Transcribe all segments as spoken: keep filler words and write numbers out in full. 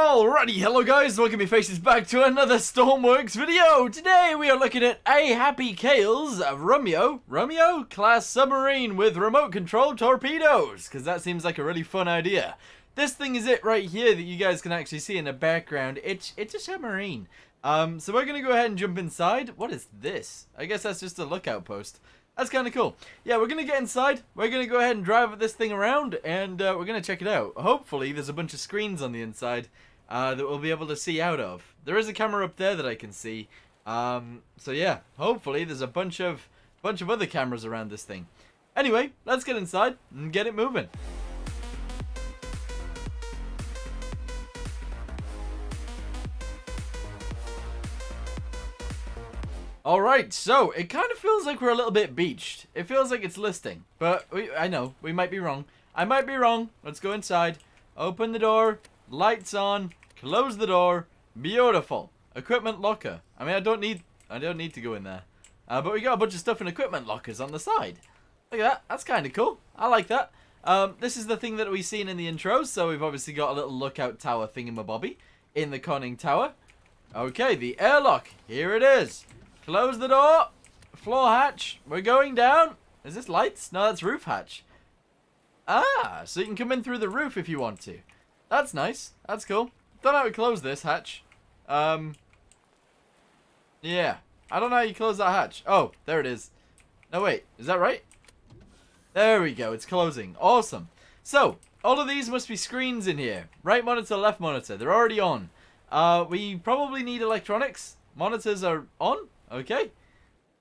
Alrighty, hello guys, welcome your faces back to another Stormworks video. Today we are looking at a Happy Kales Romeo, Romeo Class submarine with remote control torpedoes, because that seems like a really fun idea. This thing is it right here that you guys can actually see in the background. It's, it's a submarine. Um, so we're going to go ahead and jump inside. What is this? I guess that's just a lookout post. That's kind of cool. Yeah, we're going to get inside, we're going to go ahead and drive this thing around, and uh, we're going to check it out. Hopefully there's a bunch of screens on the inside uh, that we'll be able to see out of. There is a camera up there that I can see. Um, so yeah, hopefully there's a bunch of, bunch of other cameras around this thing. Anyway, let's get inside and get it moving. Alright, so it kind of feels like we're a little bit beached. It feels like it's listing, but we, I know, we might be wrong. I might be wrong. Let's go inside, open the door, lights on, close the door, beautiful. Equipment locker. I mean, I don't need, I don't need to go in there. Uh, but we got a bunch of stuff in equipment lockers on the side. Look at that, that's kind of cool. I like that. Um, this is the thing that we've seen in the intro, so we've obviously got a little lookout tower thingamabobby in the conning tower. Okay, the airlock, here it is. Close the door. Floor hatch. We're going down. Is this lights? No, that's roof hatch. Ah, so you can come in through the roof if you want to. That's nice. That's cool. Don't know how to close this hatch. Um. Yeah. I don't know how you close that hatch. Oh, there it is. No, wait. Is that right? There we go. It's closing. Awesome. So, all of these must be screens in here. Right monitor, left monitor. They're already on. Uh, we probably need electronics. Monitors are on. Okay.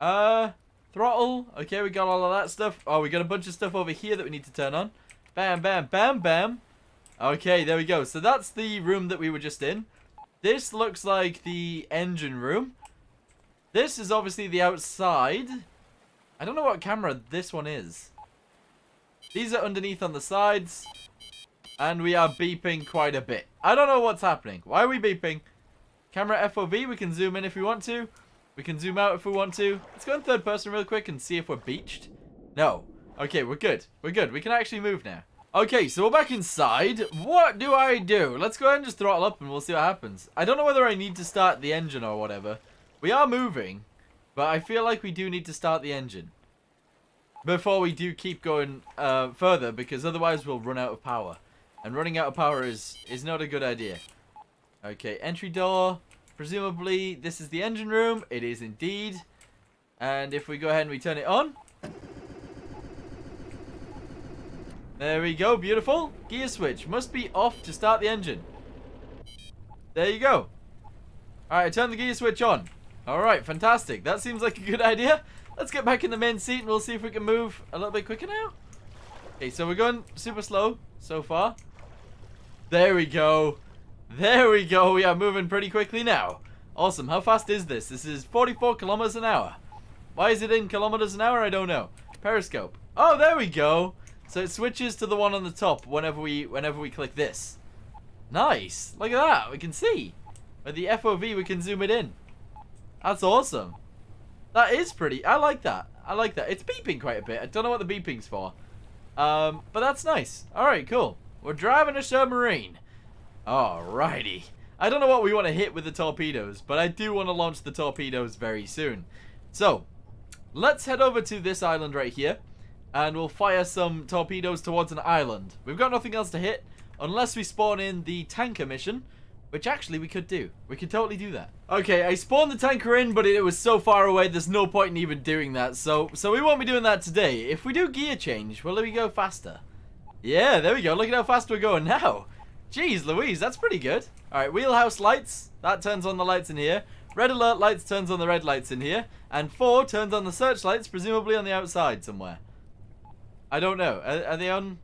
Uh, throttle. Okay, we got all of that stuff. Oh, we got a bunch of stuff over here that we need to turn on. Bam, bam, bam, bam. Okay, there we go. So that's the room that we were just in. This looks like the engine room. This is obviously the outside. I don't know what camera this one is. These are underneath on the sides. And we are beeping quite a bit. I don't know what's happening. Why are we beeping? Camera F O V. We can zoom in if we want to. We can zoom out if we want to. Let's go in third person real quick and see if we're beached. No. Okay, we're good. We're good. We can actually move now. Okay, so we're back inside. What do I do? Let's go ahead and just throttle up and we'll see what happens. I don't know whether I need to start the engine or whatever. We are moving, but I feel like we do need to start the engine before we do keep going uh, further, because otherwise we'll run out of power. And running out of power is, is not a good idea. Okay, entry door. Presumably, this is the engine room. It is indeed. And if we go ahead and we turn it on. There we go. Beautiful. Gear switch. Must be off to start the engine. There you go. Alright, turn the gear switch on. Alright, fantastic. That seems like a good idea. Let's get back in the main seat and we'll see if we can move a little bit quicker now. Okay, so we're going super slow so far. There we go. There we go, we are moving pretty quickly now. Awesome, how fast is this? This is forty-four kilometers an hour. Why is it in kilometers an hour? I don't know. Periscope. Oh, there we go. So it switches to the one on the top whenever we whenever we click this. Nice, look at that, we can see. With the F O V, we can zoom it in. That's awesome. That is pretty, I like that. I like that. It's beeping quite a bit. I don't know what the beeping's for. Um, but that's nice. All right, cool. We're driving a submarine. Alrighty. I don't know what we want to hit with the torpedoes, but I do want to launch the torpedoes very soon. So, let's head over to this island right here, and we'll fire some torpedoes towards an island. We've got nothing else to hit, unless we spawn in the tanker mission, which actually we could do. We could totally do that. Okay, I spawned the tanker in, but it was so far away, there's no point in even doing that. So, so we won't be doing that today. If we do gear change, will we go faster? Yeah, there we go. Look at how fast we're going now. Jeez Louise, that's pretty good. Alright, wheelhouse lights. That turns on the lights in here. Red alert lights turns on the red lights in here. And four turns on the searchlights, presumably on the outside somewhere. I don't know. Are, are they on?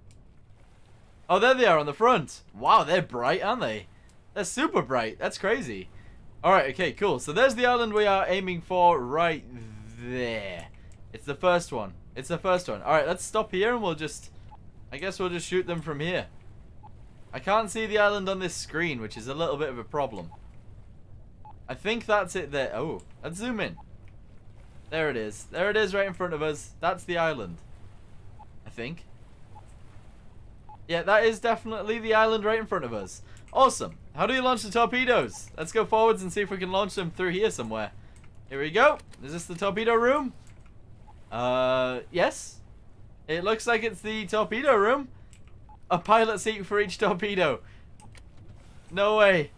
Oh, there they are on the front. Wow, they're bright, aren't they? They're super bright. That's crazy. Alright, okay, cool. So there's the island we are aiming for right there. It's the first one. It's the first one. Alright, let's stop here and we'll just... I guess we'll just shoot them from here. I can't see the island on this screen, which is a little bit of a problem. I think that's it there. Oh, let's zoom in. There it is. There it is right in front of us. That's the island. I think. Yeah, that is definitely the island right in front of us. Awesome. How do you launch the torpedoes? Let's go forwards and see if we can launch them through here somewhere. Here we go. Is this the torpedo room? Uh, yes. It looks like it's the torpedo room. A pilot seat for each torpedo. No way.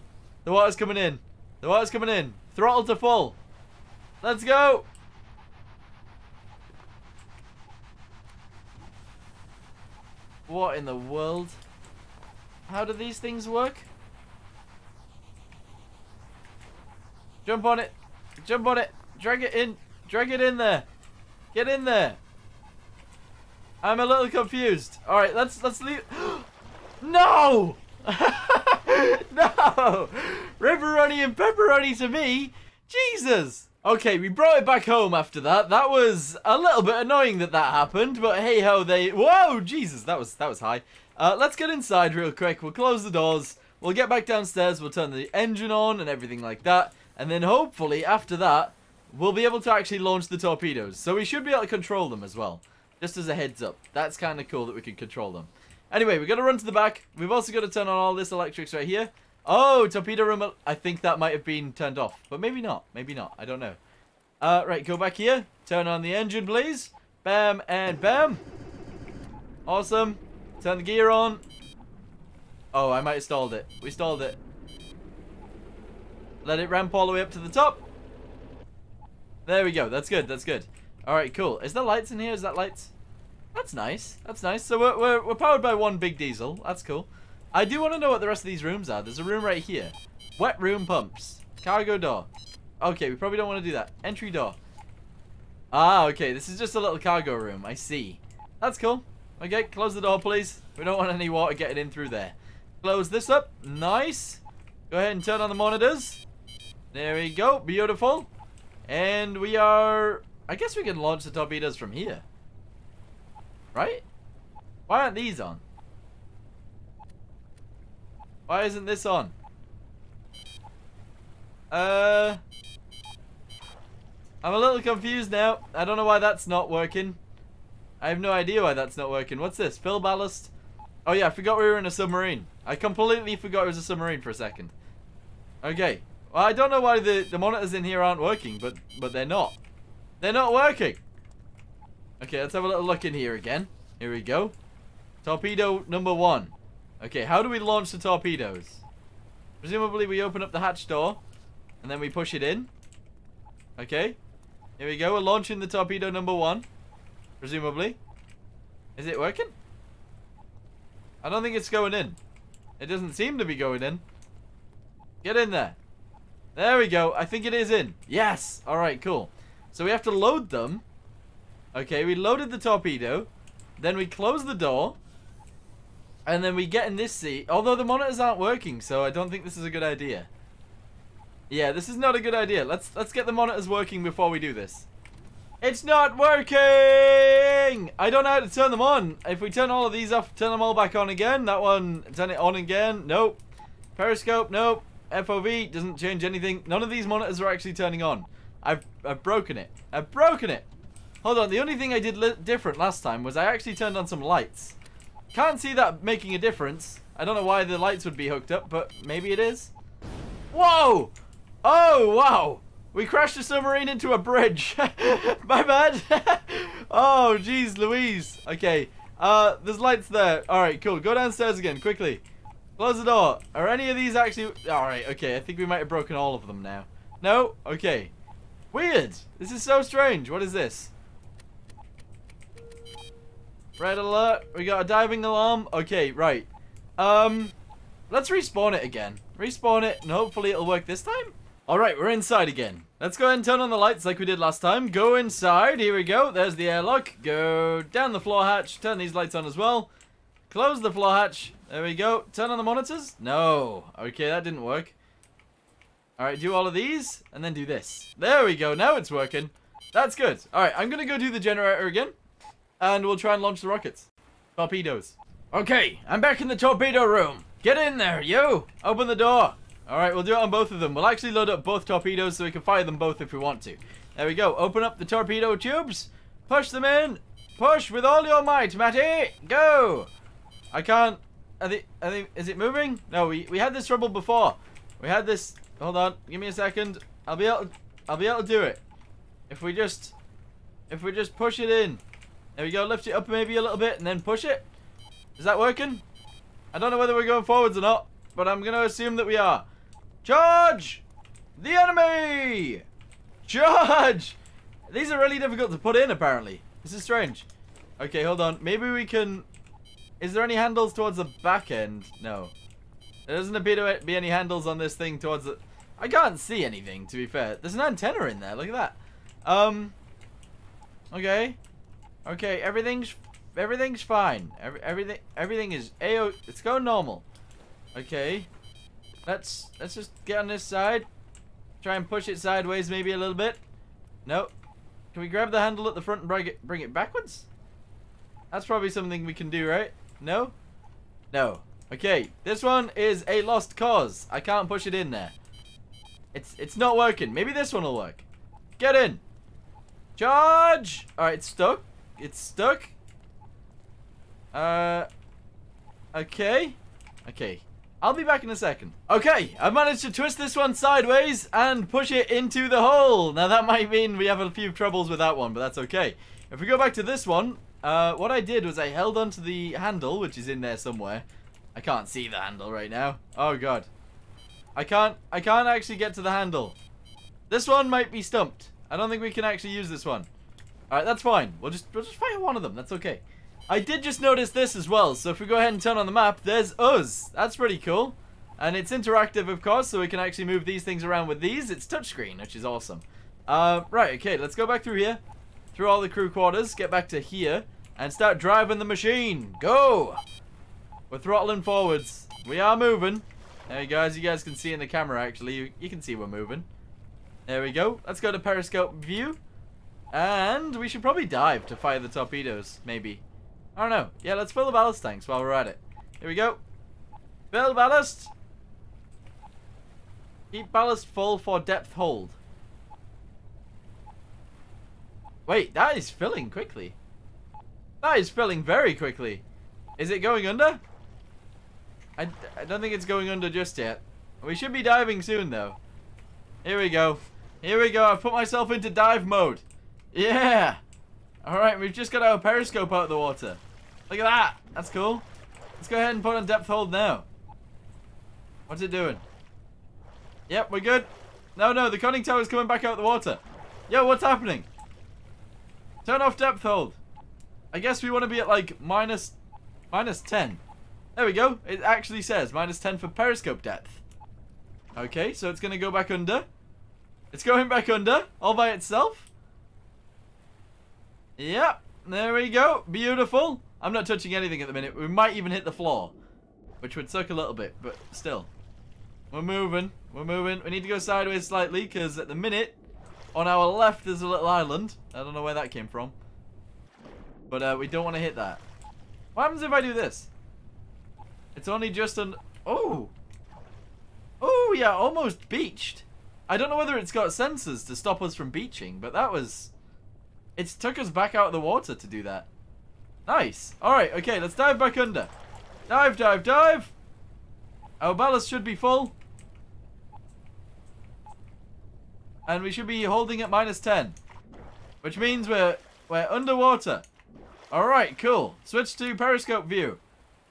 The water's coming in. The water's coming in. Throttle to full. Let's go. What in the world? How do these things work? Jump on it. Jump on it. Drag it in. Drag it in there. Get in there. I'm a little confused. All right, let's let's leave. No! No! Riveroni and pepperoni to me. Jesus. Okay, we brought it back home after that. That was a little bit annoying that that happened, but hey ho, they... Whoa, Jesus, that was that was high. Uh, let's get inside real quick. We'll close the doors. We'll get back downstairs. We'll turn the engine on and everything like that. And then hopefully after that, we'll be able to actually launch the torpedoes. So we should be able to control them as well. Just as a heads up. That's kind of cool that we can control them. Anyway, we've got to run to the back. We've also got to turn on all this electrics right here. Oh, torpedo room. I think that might have been turned off. But maybe not. Maybe not. I don't know. Uh, right, go back here. Turn on the engine, please. Bam and bam. Awesome. Turn the gear on. Oh, I might have stalled it. We stalled it. Let it ramp all the way up to the top. There we go. That's good. That's good. All right, cool. Is there lights in here? Is that lights? That's nice. That's nice. So we're, we're, we're powered by one big diesel. That's cool. I do want to know what the rest of these rooms are. There's a room right here. Wet room pumps. Cargo door. Okay, we probably don't want to do that. Entry door. Ah, okay. This is just a little cargo room. I see. That's cool. Okay, close the door, please. We don't want any water getting in through there. Close this up. Nice. Go ahead and turn on the monitors. There we go. Beautiful. And we are... I guess we can launch the torpedoes from here. Right? Why aren't these on? Why isn't this on? Uh, I'm a little confused now. I don't know why that's not working. I have no idea why that's not working. What's this? Fill ballast. Oh yeah, I forgot we were in a submarine. I completely forgot it was a submarine for a second. Okay. Well, I don't know why the, the monitors in here aren't working, but, but they're not. They're not working. Okay, let's have a little look in here again. Here we go. Torpedo number one. Okay, how do we launch the torpedoes? Presumably we open up the hatch door and then we push it in. Okay. Here we go. We're launching the torpedo number one. Presumably. Is it working? I don't think it's going in. It doesn't seem to be going in. Get in there. There we go. I think it is in. Yes. All right, cool. So we have to load them. Okay, we loaded the torpedo. Then we close the door. And then we get in this seat, although the monitors aren't working, so I don't think this is a good idea. Yeah, this is not a good idea. Let's let's get the monitors working before we do this. It's not working! I don't know how to turn them on. If we turn all of these off, turn them all back on again. That one, turn it on again. Nope. Periscope, nope. F O V doesn't change anything. None of these monitors are actually turning on. I've, I've broken it. I've broken it. Hold on, the only thing I did different last time was I actually turned on some lights. Can't see that making a difference. I don't know why the lights would be hooked up, but maybe it is. Whoa! Oh, wow! We crashed a submarine into a bridge. My bad. Oh, geez, Louise. Okay, uh, there's lights there. All right, cool. Go downstairs again, quickly. Close the door. Are any of these actually... All right, okay. I think we might have broken all of them now. No? Okay. Weird. This is so strange. What is this? Red alert. We got a diving alarm. Okay, right. Um, let's respawn it again. Respawn it, and hopefully it'll work this time. All right, we're inside again. Let's go ahead and turn on the lights like we did last time. Go inside. Here we go. There's the airlock. Go down the floor hatch. Turn these lights on as well. Close the floor hatch. There we go. Turn on the monitors. No. Okay, that didn't work. All right, do all of these, and then do this. There we go. Now it's working. That's good. All right, I'm going to go do the generator again. And we'll try and launch the rockets. Torpedoes. Okay, I'm back in the torpedo room. Get in there, you! Open the door. Alright, we'll do it on both of them. We'll actually load up both torpedoes so we can fire them both if we want to. There we go. Open up the torpedo tubes. Push them in. Push with all your might, Matty. Go! I can't... Are they, are they, is it moving? No, we, we had this trouble before. We had this, hold on, give me a second. I'll be able, I'll be able to do it. If we just, if we just push it in. There we go, lift it up maybe a little bit and then push it. Is that working? I don't know whether we're going forwards or not, but I'm going to assume that we are. Charge! The enemy! Charge! These are really difficult to put in, apparently. This is strange. Okay, hold on. Maybe we can... Is there any handles towards the back end? No. There doesn't appear to be any handles on this thing towards the... I can't see anything, to be fair. There's an antenna in there. Look at that. Um... Okay. Okay, everything's... Everything's fine. Every, everything everything is A O. It's going normal. Okay. Let's let's just get on this side. Try and push it sideways maybe a little bit. No. Can we grab the handle at the front and bring it, bring it backwards? That's probably something we can do, right? No? No. Okay. This one is a lost cause. I can't push it in there. It's it's not working. Maybe this one will work. Get in. Charge! Alright, it's stuck. It's stuck. Uh, okay. Okay. I'll be back in a second. Okay, I've managed to twist this one sideways and push it into the hole. Now, that might mean we have a few troubles with that one, but that's okay. If we go back to this one, uh, what I did was I held onto the handle, which is in there somewhere. I can't see the handle right now. Oh, God. I can't, I can't actually get to the handle. This one might be stumped. I don't think we can actually use this one. All right, that's fine. We'll just, we'll just fire one of them. That's okay. I did just notice this as well, so if we go ahead and turn on the map, there's us. That's pretty cool. And it's interactive, of course, so we can actually move these things around with these. It's touchscreen, which is awesome. Uh, right, okay, let's go back through here, through all the crew quarters, get back to here, and start driving the machine. Go! We're throttling forwards. We are moving. Hey, guys, you guys can see in the camera, actually. You, you can see we're moving. There we go. Let's go to periscope view. And we should probably dive to fire the torpedoes, maybe. I don't know. Yeah, let's fill the ballast tanks while we're at it. Here we go. Fill ballast. Keep ballast full for depth hold. Wait, that is filling quickly. That is filling very quickly. Is it going under? I, I don't think it's going under just yet. We should be diving soon, though. Here we go. Here we go. I've put myself into dive mode. Yeah. Alright, we've just got our periscope out of the water. Look at that. That's cool. Let's go ahead and put on depth hold now. What's it doing? Yep, we're good. No, no, the conning tower's coming back out of the water. Yo, what's happening? Turn off depth hold. I guess we want to be at like minus, minus ten. There we go. It actually says minus ten for periscope depth. Okay, so it's going to go back under. It's going back under all by itself. Yep, there we go. Beautiful. I'm not touching anything at the minute. We might even hit the floor, which would suck a little bit, but still. We're moving. We're moving. We need to go sideways slightly because at the minute, on our left, there's a little island. I don't know where that came from. But uh, we don't want to hit that. What happens if I do this? It's only just an... Oh! Oh, yeah, almost beached. I don't know whether it's got sensors to stop us from beaching, but that was... It took us back out of the water to do that. Nice. Alright, okay, let's dive back under. Dive, dive, dive. Our ballast should be full. And we should be holding at minus ten. Which means we're, we're underwater. Alright, cool. Switch to periscope view.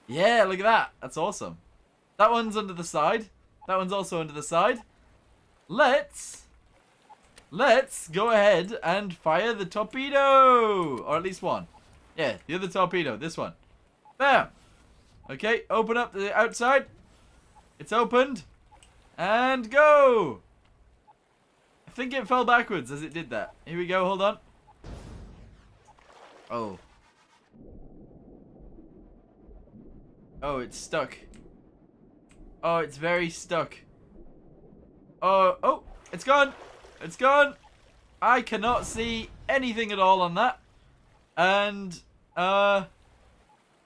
Yeah, look at that. That's awesome. That one's under the side. That one's also under the side. Let's... Let's go ahead and fire the torpedo! Or at least one. Yeah, the other torpedo. This one. Bam! Okay, open up the outside. It's opened. And go! I think it fell backwards as it did that. Here we go, hold on. Oh. Oh, it's stuck. Oh, it's very stuck. Oh, oh, it's gone! It's gone. I cannot see anything at all on that. And, uh,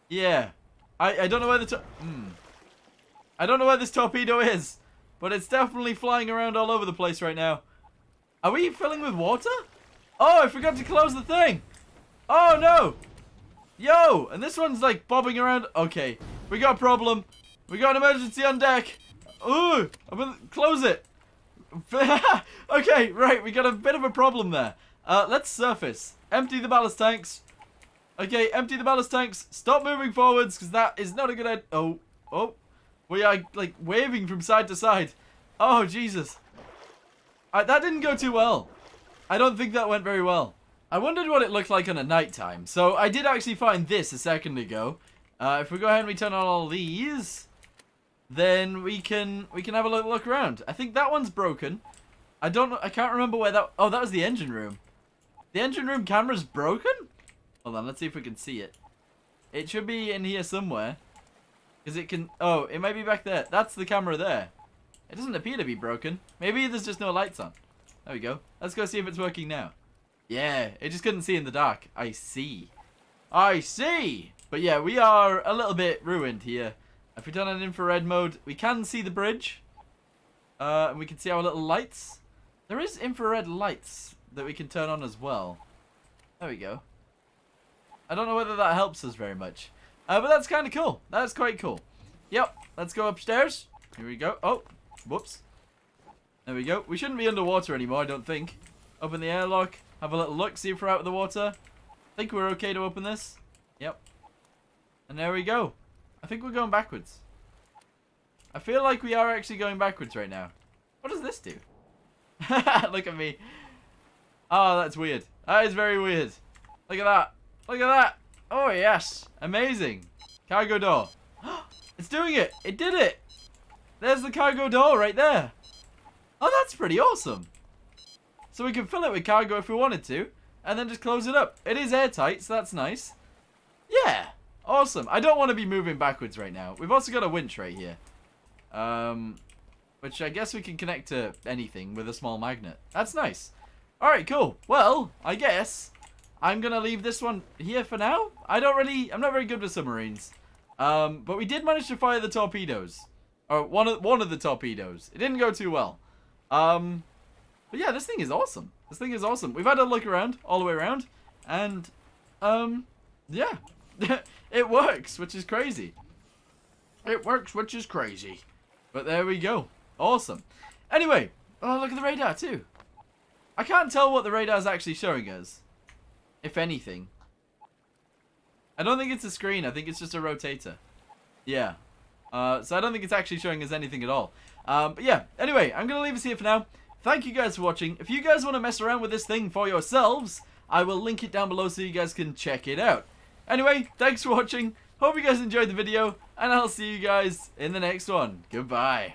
yeah. I, I don't know where the to mm. I don't know where this torpedo is, but it's definitely flying around all over the place right now. Are we filling with water? Oh, I forgot to close the thing. Oh, no. Yo, and this one's like bobbing around. Okay, We got a problem. We got an emergency on deck. Ooh, I'm gonna close it. Okay, right, we got a bit of a problem there. Uh, let's surface. Empty the ballast tanks. Okay, empty the ballast tanks. Stop moving forwards, because that is not a good idea. Oh, oh. We are, like, waving from side to side. Oh, Jesus. I, that didn't go too well. I don't think that went very well. I wondered what it looked like on a night time. So, I did actually find this a second ago. Uh, if we go ahead and we turn on all these, then we can we can have a little look around. I think that one's broken. I don't know. I can't remember where that... Oh, that was the engine room. The engine room camera's broken? Hold on. Let's see if we can see it. It should be in here somewhere. Because it can... Oh, it might be back there. That's the camera there. It doesn't appear to be broken. Maybe there's just no lights on. There we go. Let's go see if it's working now. Yeah, it just couldn't see in the dark. I see. I see! But yeah, we are a little bit ruined here. If we turn on infrared mode, we can see the bridge. Uh, and we can see our little lights. There is infrared lights that we can turn on as well. There we go. I don't know whether that helps us very much. Uh, but that's kind of cool. That's quite cool. Yep, let's go upstairs. Here we go. Oh, whoops. There we go. We shouldn't be underwater anymore, I don't think. Open the airlock. Have a little look, see if we're out of the water. I think we're okay to open this. Yep. And there we go. I think we're going backwards. I feel like we are actually going backwards right now. What does this do? Look at me. Oh, that's weird. That is very weird. Look at that. Look at that. Oh, yes. Amazing. Cargo door. It's doing it. It did it. There's the cargo door right there. Oh, that's pretty awesome. So we can fill it with cargo if we wanted to, and then just close it up. It is airtight, so that's nice. Yeah, awesome. I don't want to be moving backwards right now. We've also got a winch right here, um, which I guess we can connect to anything with a small magnet. That's nice. All right, cool. Well, I guess I'm going to leave this one here for now. I don't really, I'm not very good with submarines, um, but we did manage to fire the torpedoes, or one of, one of the torpedoes. It didn't go too well. Um... But yeah, this thing is awesome. This thing is awesome. We've had a look around, all the way around. And, um, yeah. It works, which is crazy. It works, which is crazy. But there we go. Awesome. Anyway, oh, look at the radar too. I can't tell what the radar is actually showing us, if anything. I don't think it's a screen. I think it's just a rotator. Yeah. Uh, so I don't think it's actually showing us anything at all. Um, but yeah, anyway, I'm going to leave us here for now. Thank you guys for watching. If you guys want to mess around with this thing for yourselves, I will link it down below so you guys can check it out. Anyway, thanks for watching. Hope you guys enjoyed the video, and I'll see you guys in the next one. Goodbye.